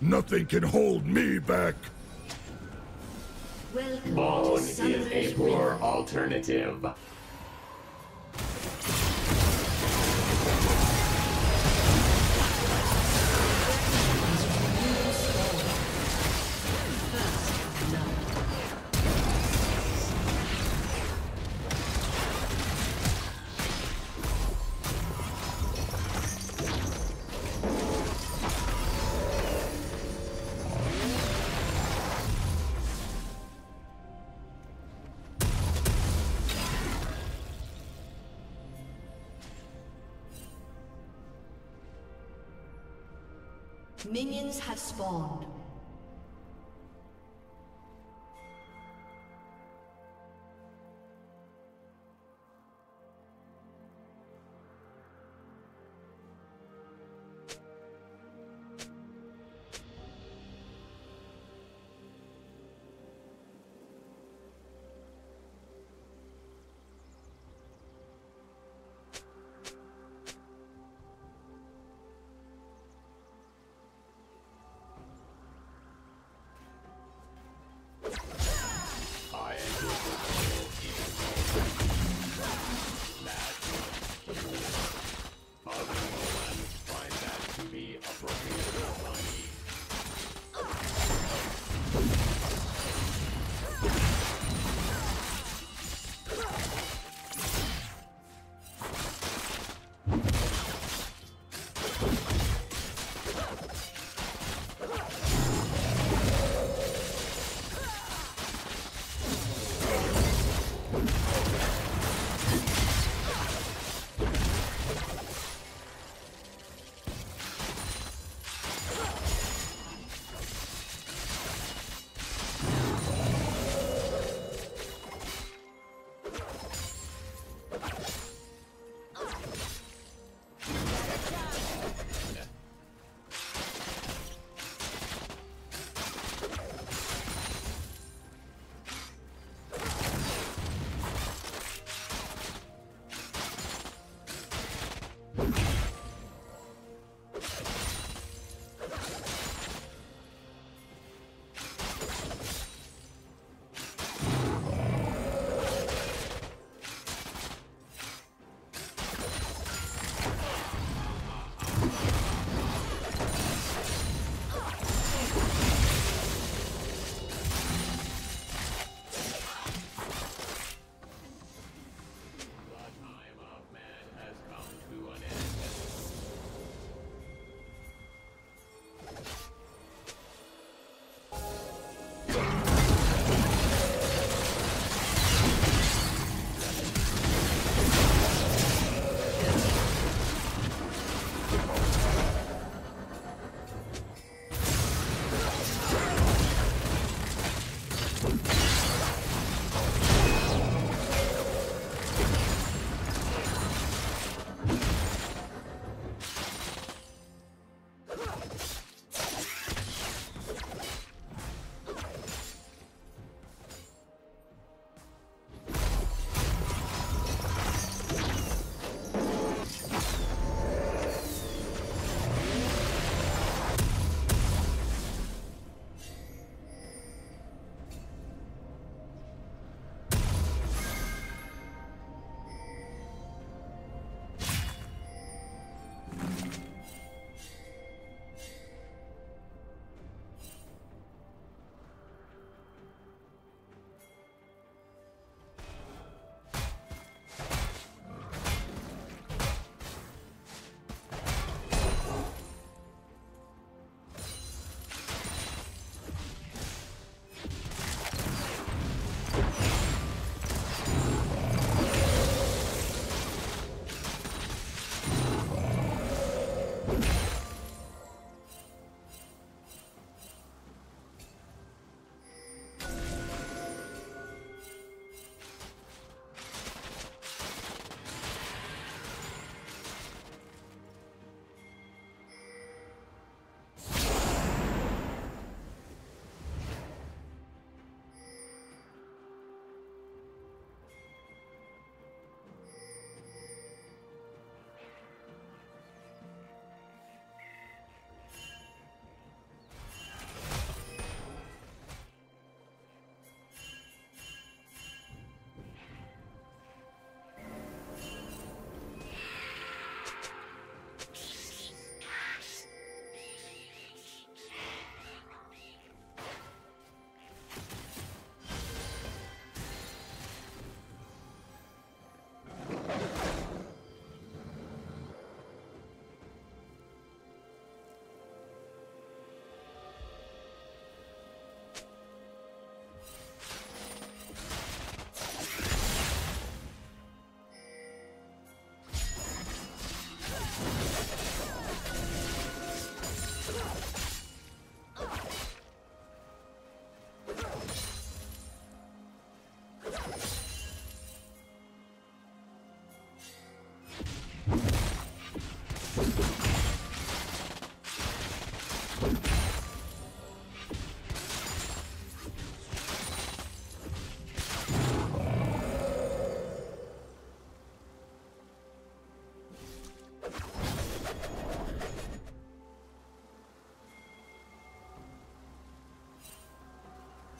Nothing can hold me back. Bone is a poor alternative. Minions have spawned.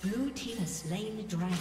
Blue team has slain the dragon.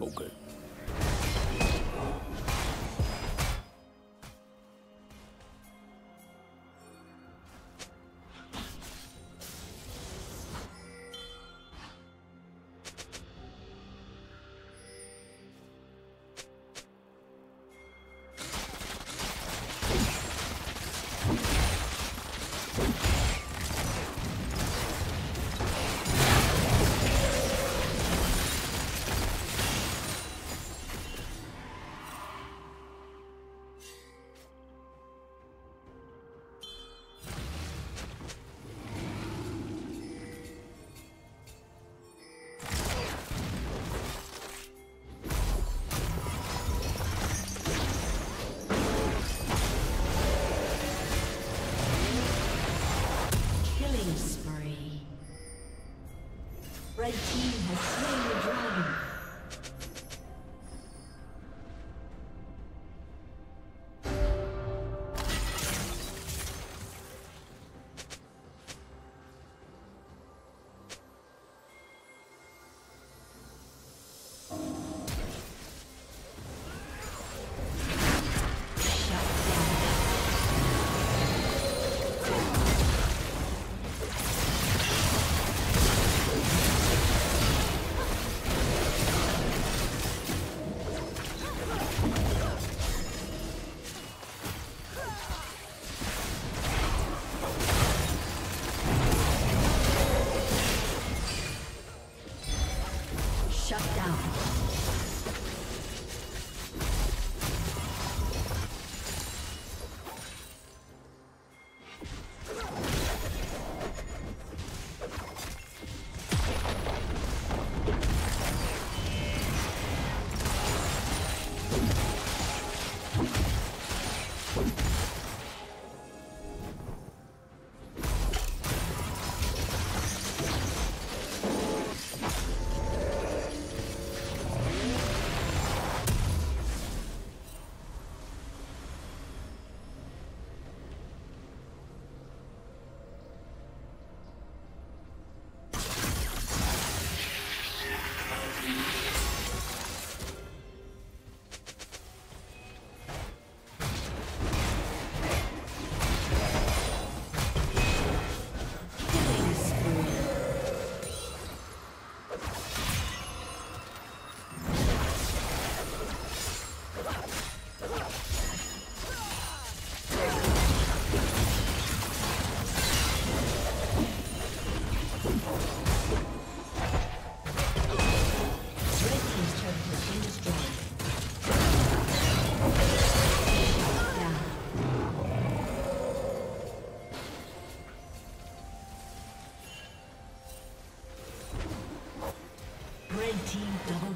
Okay.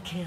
Kill.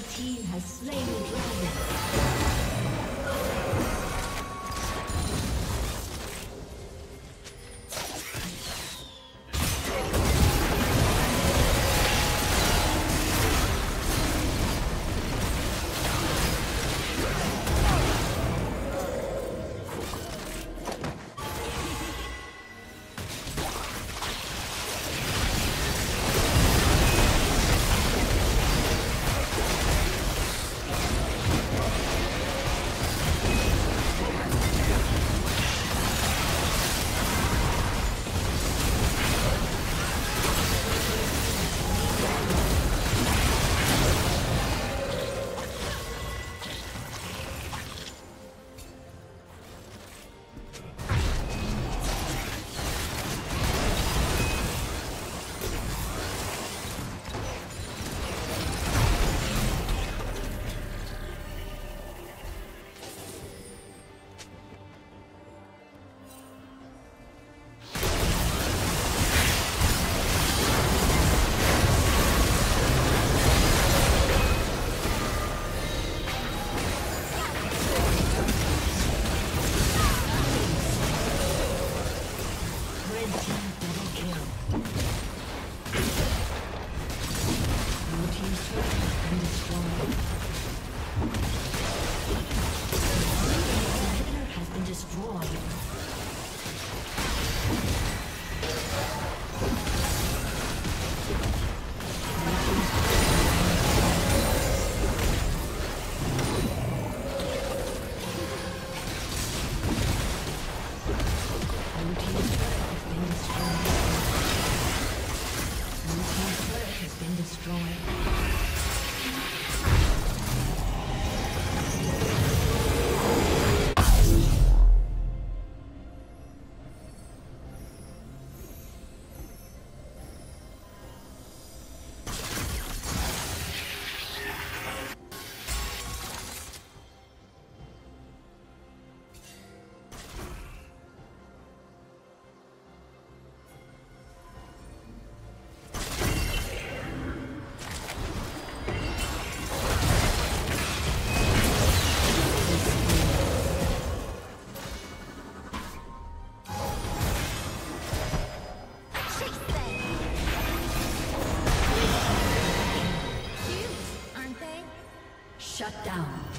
Red team has slain the dragon. Shut down.